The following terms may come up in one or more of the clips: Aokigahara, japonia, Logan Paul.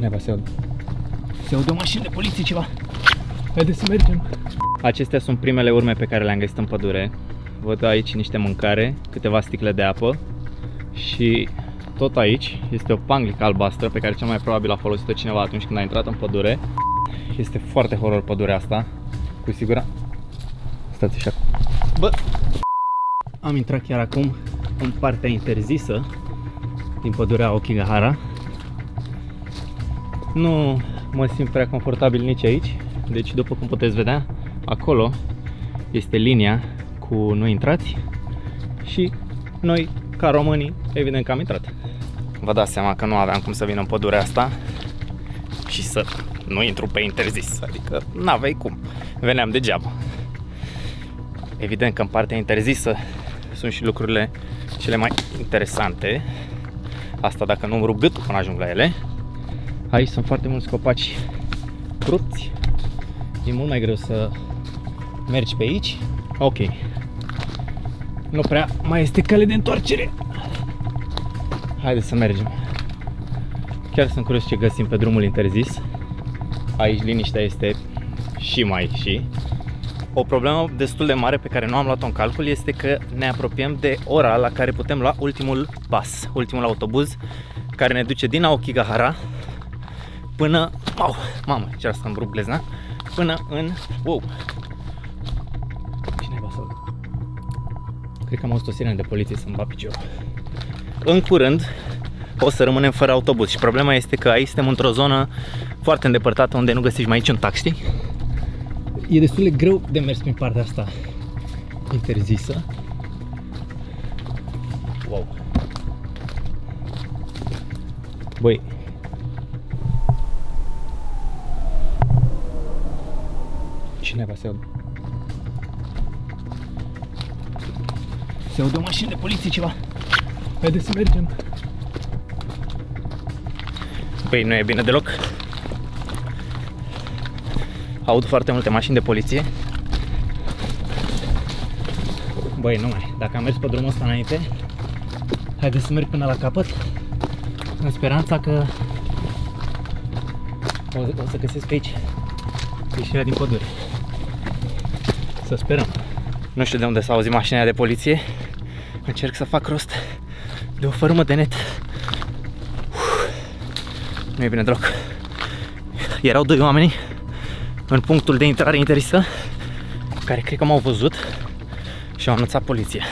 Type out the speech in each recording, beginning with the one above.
Cineva se aude. Se aude o mașină de poliție, ceva. Haideți să mergem. Acestea sunt primele urme pe care le-am găsit în pădure. Văd aici niște mâncare, câteva sticle de apă și tot aici este o panglică albastră pe care cel mai probabil a folosit-o cineva atunci când a intrat în pădure. Este foarte horror pădurea asta, cu siguranță. Stați așa. Bă! Am intrat chiar acum în partea interzisă din pădurea Aokigahara. Nu mă simt prea confortabil nici aici, deci după cum puteți vedea, acolo este linia cu nu intrați și noi, ca românii, evident că am intrat. Vă dați seama că nu aveam cum să vin în pădurea asta și să nu intru pe interzis, adică n-aveai cum, veneam degeaba. Evident că în partea interzisă sunt și lucrurile cele mai interesante, asta dacă nu-mi rup gâtul până ajung la ele. Aici sunt foarte mulți copaci rupți, e mult mai greu să mergi pe aici. Ok, nu prea mai este cale de întoarcere. Haideți să mergem. Chiar sunt curios ce găsim pe drumul interzis. Aici liniștea este și mai și. O problemă destul de mare pe care nu am luat-o în calcul este că ne apropiem de ora la care putem lua ultimul bus, ultimul autobuz care ne duce din Aokigahara până... Au, mamă, ce să-mi rup glezna. Până în... Wow! Cineva s-a luat. Cred că am auzit o sirenă de poliție să-mi bat piciorul. În curând o să rămânem fără autobuz și problema este că aici suntem într-o zonă foarte îndepărtată unde nu găsești mai niciun taxi. E destul de greu de mers prin partea asta interzisă. Wow! Băi! Cineva se aude. Se aude o mașină de poliție, ceva. Haideți să mergem. Băi, nu e bine deloc. Aud foarte multe mașini de poliție. Băi, nu mai. Dacă am mers pe drumul ăsta înainte, haideți să merg până la capăt, în speranța că o să găsesc pe aici ieșirea din pădure. Să sperăm. Nu știu de unde s-a auzit mașina de poliție. Încerc să fac rost de o fărâmă de net. Nu e bine deloc. Erau doi oameni în punctul de intrare interzisă care cred că m-au văzut și au anunțat poliția.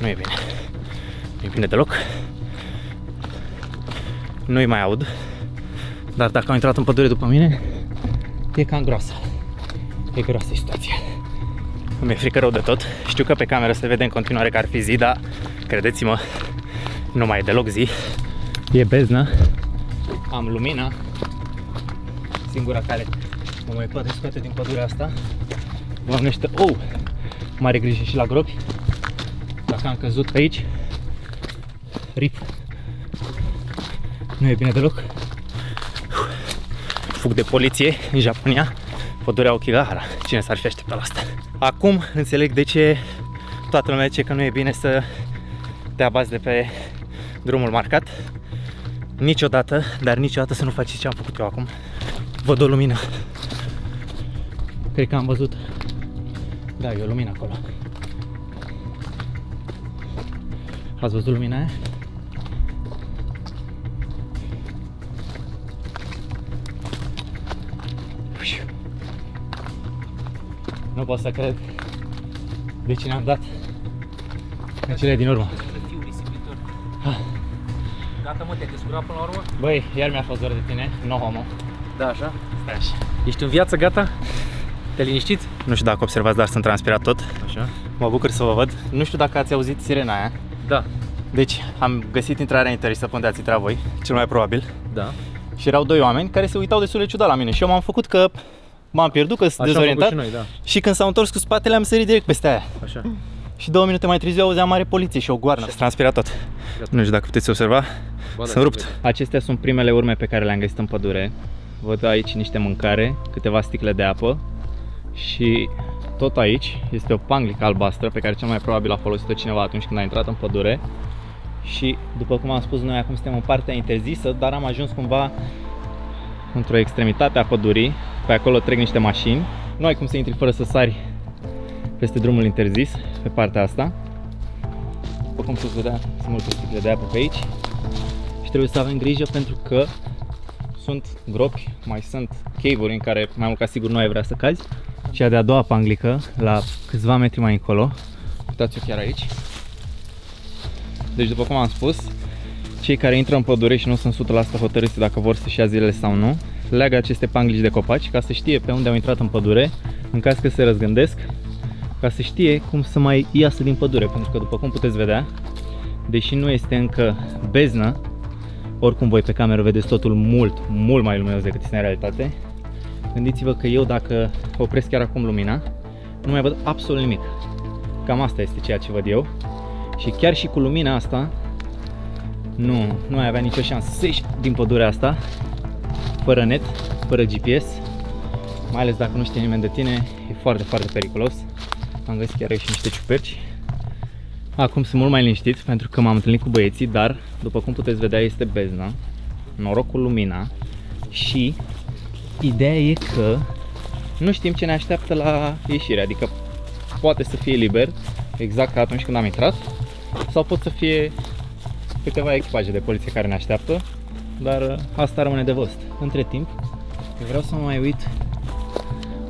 Nu e bine. Nu e bine deloc. Nu-i mai aud. Dar dacă au intrat în pădure după mine, e cam groasă. E groasă situația. Mi-e frică rău de tot. Știu că pe cameră se vede în continuare că ar fi zi, dar credeți-mă, nu mai e deloc zi. E beznă. Am lumina. Singura care mă mai poate scoate din pădurea asta. Doamnește, ou! Mare grijă și la gropi. Dacă am căzut pe aici, rip. Nu e bine deloc. Fug de poliție în Japonia, pădurea Aokigahara. Cine s-ar fi așteptat la asta? Acum înțeleg de ce toată lumea zice că nu e bine să te abați de pe drumul marcat. Niciodată, dar niciodată să nu faci ce am făcut eu acum. Văd o lumină. Cred că am văzut. Da, e o lumină acolo. Ați văzut lumina aia? Nu pot să cred de ce ne-am dat în cele din urmă. Gata, mă, te-ai descurat până la urmă? Băi, iar mi-a fost doar de tine, no homo. Da, așa? Stai așa. Ești în viață, gata? Te liniștiți? Nu știu dacă observați, dar sunt transpirat tot. Așa. Mă bucur să vă văd. Nu știu dacă ați auzit sirena aia. Da. Deci, am găsit intrarea interzisă pe unde ați intrat voi, cel mai probabil. Da. Și erau doi oameni care se uitau destul de ciudat la mine și eu m-am făcut că m-am pierdut, că sunt dezorientat. Și, noi, da. Și când s-au întors cu spatele, am sărit direct peste aia. Așa. Și 2 minute mai târziu auzeam mare poliție și o goarnă. S-a transpirat tot. Nu știu dacă puteți observa, sunt rupt. Acestea sunt primele urme pe care le-am găsit în pădure. Văd aici niște mâncare, câteva sticle de apă și tot aici este o panglică albastră pe care cel mai probabil a folosit-o cineva atunci când a intrat în pădure. Și după cum am spus, noi acum suntem în partea interzisă, dar am ajuns cumva într-o extremitate a pădurii, pe acolo trec niște mașini. Nu ai cum să intri fără să sari peste drumul interzis, pe partea asta. După cum puteți vedea, sunt multe sticle de apă pe aici și trebuie să avem grijă pentru că sunt gropi, mai sunt cave-uri în care mai mult ca sigur nu ai vrea să cazi. Cea de-a doua panglică, la câțiva metri mai încolo, uitați-o chiar aici. Deci, după cum am spus, cei care intră în pădure și nu sunt 100% hotărâți dacă vor să-și ia zilele sau nu, leagă aceste panglici de copaci ca să știe pe unde au intrat în pădure, în caz că se răzgândesc, ca să știe cum să mai iasă din pădure, pentru că, după cum puteți vedea, deși nu este încă beznă, oricum voi pe cameră vedeți totul mult mai luminos decât este în realitate. Gândiți-vă că eu, dacă opresc chiar acum lumina, nu mai văd absolut nimic. Cam asta este ceea ce văd eu. Și chiar și cu lumina asta, nu ai avea nicio șansă să ieși din pădurea asta, fără net, fără GPS, mai ales dacă nu știe nimeni de tine, e foarte periculos. Am găsit chiar și niște ciuperci. Acum sunt mult mai liniștit pentru că m-am întâlnit cu băieții, dar, după cum puteți vedea, este bezna, noroc cu lumina și ideea e că nu știm ce ne așteaptă la ieșire, adică poate să fie liber, exact ca atunci când am intrat, sau pot să fie câteva echipaje de poliție care ne așteaptă, dar asta rămâne de văzut. Între timp, eu vreau să mă mai uit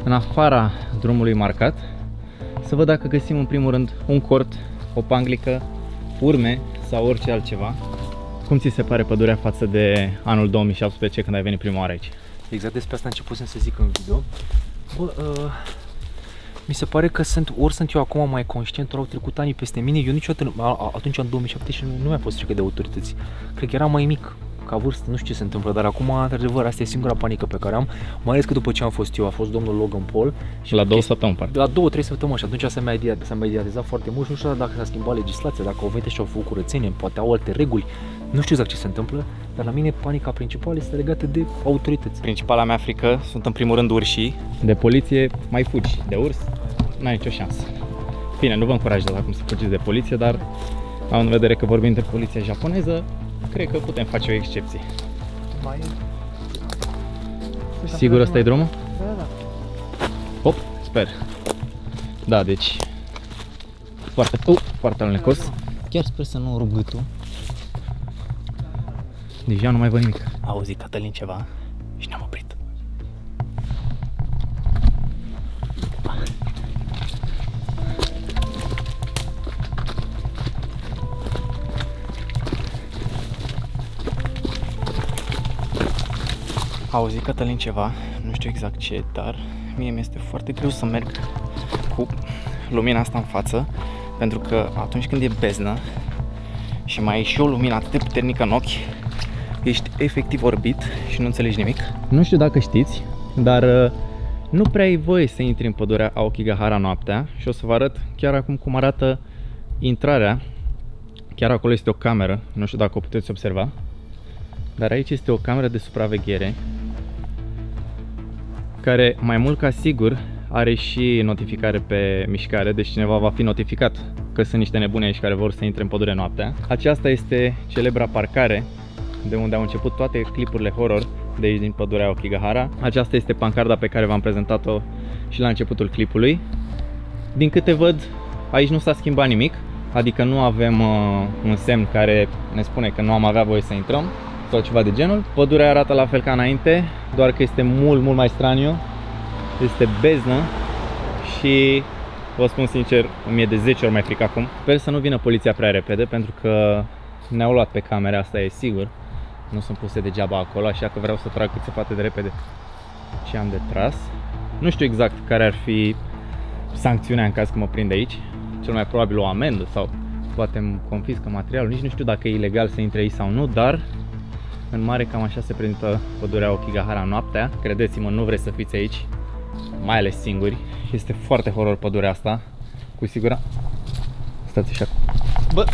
în afara drumului marcat, să văd dacă găsim în primul rând un cort, o panglică, urme sau orice altceva. Cum ți se pare pădurea față de anul 2017 când ai venit prima oară aici? Exact despre asta începusem să zic în video. Mi se pare că sunt eu acum mai conștient, ori au trecut anii peste mine. Eu niciodată, atunci în 2007 și nu mi-a fost frică de autorități. Cred că eram mai mic ca vârstă, nu știu ce se întâmplă, dar acum, într-adevăr, asta e singura panică pe care am, mai ales că după ce am fost eu, a fost domnul Logan Paul. Și la 2 săptămâni, parcă. La 2-3 săptămâni și atunci s-a mai idealizat foarte mult și nu știu dacă s-a schimbat legislația, dacă au venit și au făcut curățenie, poate au alte reguli, nu știu exact ce se întâmplă, dar la mine panica principală este legată de autorități. Principala mea frică sunt în primul rând urșii. De poliție mai fugi, de urs n-ai nicio șansă. Bine, nu vă încurajez acum să fugiți de poliție, dar având în vedere că vorbim de poliția japoneză, cred că putem face o excepție. Mai... Sigur ăsta e drumul? Da. Hop, sper. Da, deci... Foarte alunecos. Chiar sper să nu rup gâtul. Deja nu mai văd nimic. A auzit Cătălin ceva și ne-am oprit. A auzit Cătălin ceva, nu știu exact ce, dar mie mi-este foarte greu să merg cu lumina asta în față, pentru că atunci când e beznă și mai e și o lumină atât de puternică în ochi, ești efectiv orbit și nu înțelegi nimic. Nu știu dacă știți, dar nu prea ai voie să intri în pădurea Aokigahara noaptea și o să vă arăt chiar acum cum arată intrarea. Chiar acolo este o cameră, nu știu dacă o puteți observa, dar aici este o cameră de supraveghere care mai mult ca sigur are și notificare pe mișcare, deci cineva va fi notificat că sunt niște nebuni aici care vor să intre în pădure noaptea. Aceasta este celebra parcare de unde au început toate clipurile horror de aici din pădurea Aokigahara. Aceasta este pancarda pe care v-am prezentat-o și la începutul clipului. Din câte văd, aici nu s-a schimbat nimic, adică nu avem un semn care ne spune că nu am avea voie să intrăm sau ceva de genul. Pădurea arată la fel ca înainte, doar că este mult mai straniu, este beznă și vă spun sincer, mi-e de 10 ori mai frică acum. Sper să nu vină poliția prea repede pentru că ne-au luat pe camera, asta e sigur. Nu sunt puse degeaba acolo, așa că vreau să trag cât se poate de repede ce am de tras. Nu știu exact care ar fi sancțiunea în caz că mă prind aici. Cel mai probabil o amendă sau poate îmi confiscă materialul. Nici nu știu dacă e ilegal să intre aici sau nu, dar în mare cam așa se prezintă pădurea Aokigahara noaptea. Credeți-mă, nu vreți să fiți aici, mai ales singuri. Este foarte horror pădurea asta, cu siguranță. Stați așa. Bă!